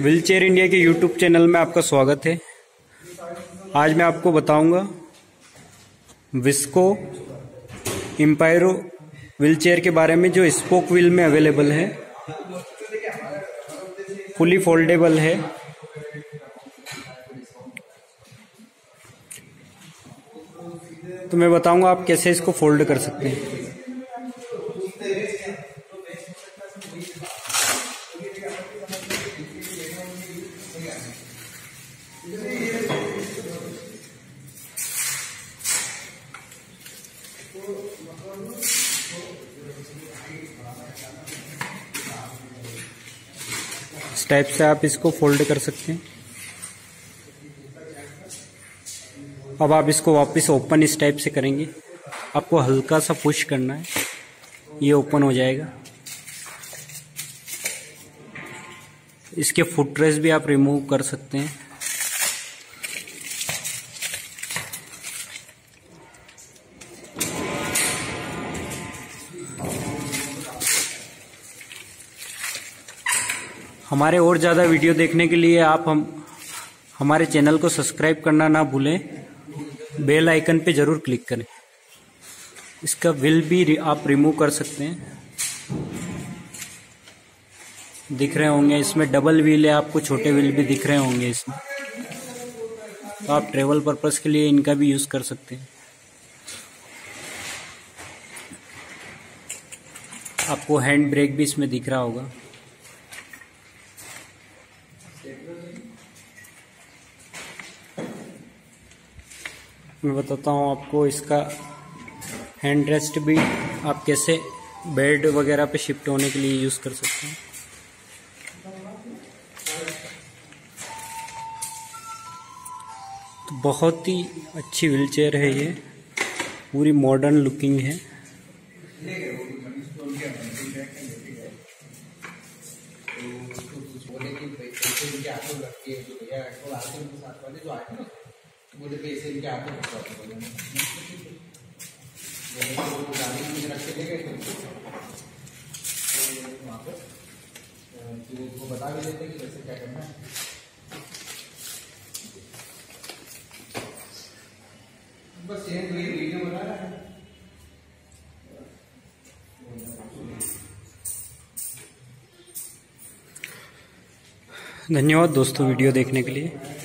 Wheel chair India के YouTube channel में आपका स्वागत है। आज मैं आपको बताऊंगा विस्को इम्पेरो व्हील चेयर के बारे में, जो स्पोक व्हील में अवेलेबल है, फुली फोल्डेबल है। तो मैं बताऊंगा आप कैसे इसको फोल्ड कर सकते हैं। इस टाइप से आप इसको फोल्ड कर सकते हैं। अब आप इसको वापस ओपन इस टाइप से करेंगे, आपको हल्का सा पुश करना है, ये ओपन हो जाएगा। इसके फुटरेस्ट भी आप रिमूव कर सकते हैं। हमारे और ज़्यादा वीडियो देखने के लिए आप हमारे चैनल को सब्सक्राइब करना ना भूलें। बेल आइकन पे ज़रूर क्लिक करें। इसका व्हील भी आप रिमूव कर सकते हैं, दिख रहे होंगे। इसमें डबल व्हील है, आपको छोटे व्हील भी दिख रहे होंगे इसमें, तो आप ट्रेवल पर्पस के लिए इनका भी यूज़ कर सकते हैं। आपको हैंड ब्रेक भी इसमें दिख रहा होगा। मैं बताता हूँ आपको इसका हैंड रेस्ट भी आप कैसे बेड वगैरह पे शिफ्ट होने के लिए यूज़ कर सकते हैं। तो बहुत ही अच्छी व्हील चेयर है ये, पूरी मॉडर्न लुकिंग है। धन्यवाद दोस्तों वीडियो देखने के लिए।